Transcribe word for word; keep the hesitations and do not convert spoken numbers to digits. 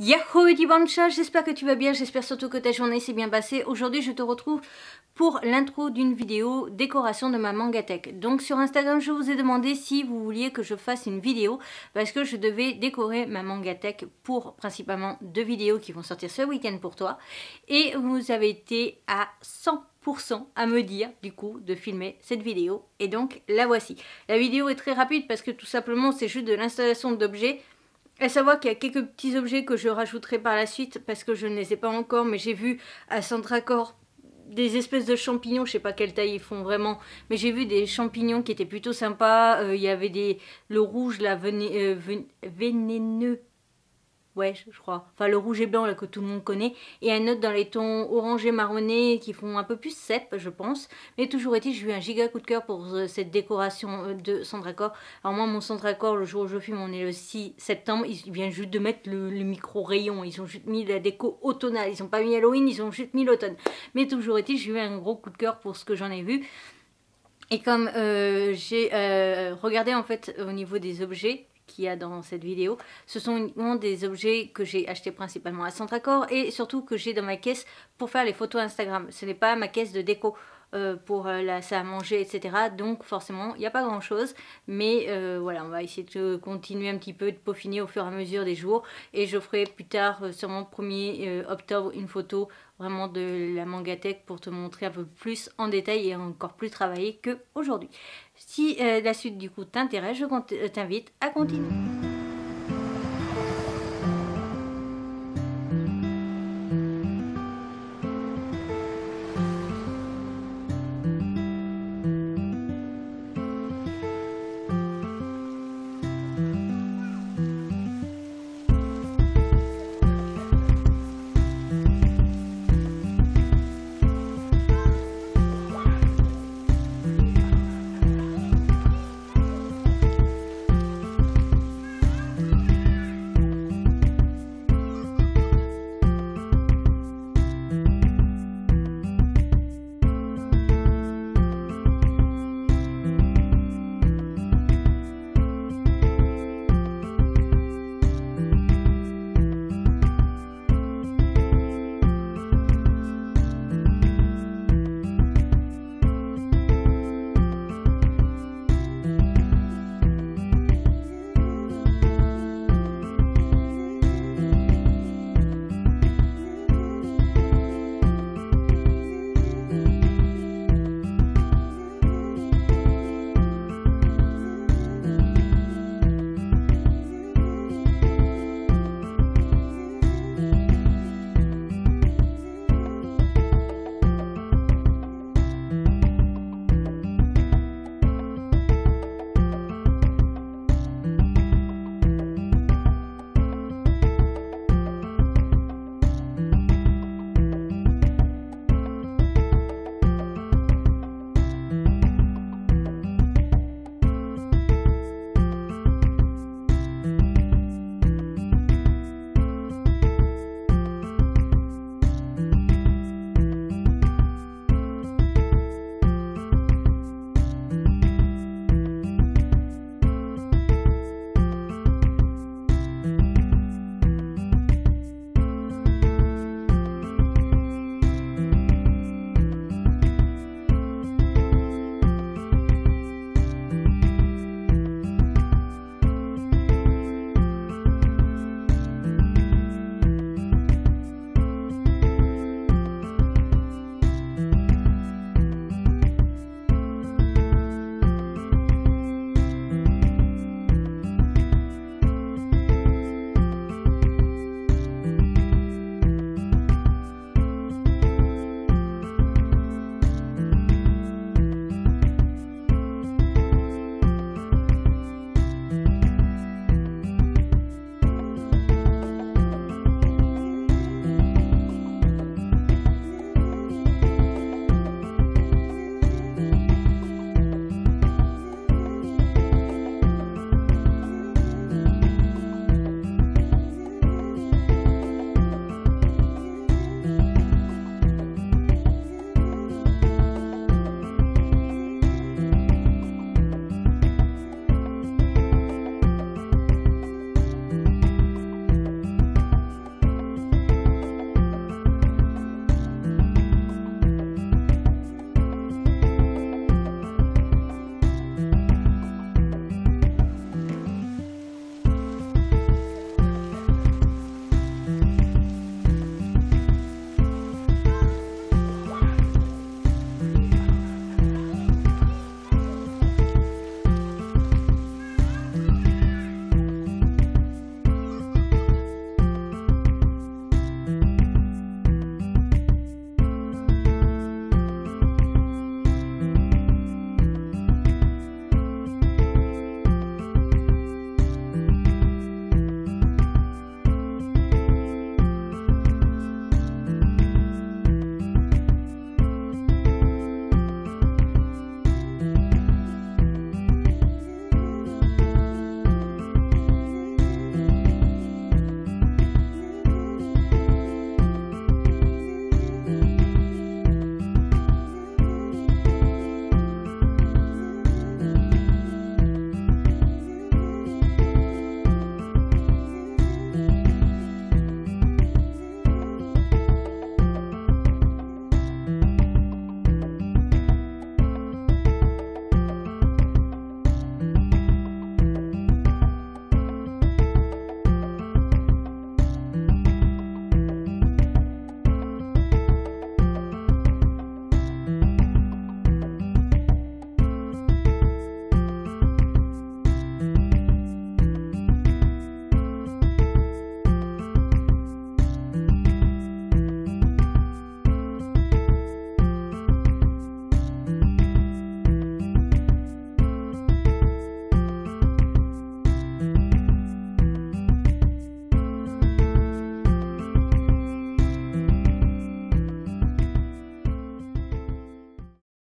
Yahoo Dibancha, j'espère que tu vas bien, j'espère surtout que ta journée s'est bien passée. Aujourd'hui je te retrouve pour l'intro d'une vidéo décoration de ma mangatech. Donc sur Instagram je vous ai demandé si vous vouliez que je fasse une vidéo parce que je devais décorer ma mangatech pour principalement deux vidéos qui vont sortir ce week-end pour toi. Et vous avez été à cent pour cent à me dire du coup de filmer cette vidéo. Et donc la voici. La vidéo est très rapide parce que tout simplement c'est juste de l'installation d'objets. À savoir qu'il y a quelques petits objets que je rajouterai par la suite parce que je ne les ai pas encore, mais j'ai vu à Centrakor des espèces de champignons, je sais pas quelle taille ils font vraiment, mais j'ai vu des champignons qui étaient plutôt sympas. Il euh, y avait des le rouge là, vené, euh, ven, vénéneux, ouais je crois, enfin le rouge et blanc là que tout le monde connaît, et un autre dans les tons orangés marronnés qui font un peu plus cèpe je pense. Mais toujours est-il, j'ai eu un giga coup de cœur pour euh, cette décoration euh, de Centrakor. Alors moi mon Centrakor, le jour où je filme on est le six septembre, ils viennent juste de mettre le, le micro rayon, ils ont juste mis la déco automnale, ils ont pas mis Halloween, ils ont juste mis l'automne. Mais toujours est-il, j'ai eu un gros coup de cœur pour ce que j'en ai vu. Et comme euh, j'ai euh, regardé en fait au niveau des objets qu'il y a dans cette vidéo, ce sont uniquement des objets que j'ai achetés principalement à Centrakor et surtout que j'ai dans ma caisse pour faire les photos Instagram. Ce n'est pas ma caisse de déco euh, pour euh, la salle à manger, et cetera. Donc forcément, il n'y a pas grand chose. Mais euh, voilà, on va essayer de continuer un petit peu, de peaufiner au fur et à mesure des jours. Et je ferai plus tard, euh, sûrement premier euh, octobre, une photo vraiment de la mangatech pour te montrer un peu plus en détail et encore plus travaillé qu'aujourd'hui. Si euh, la suite du coup t'intéresse, je t'invite à continuer.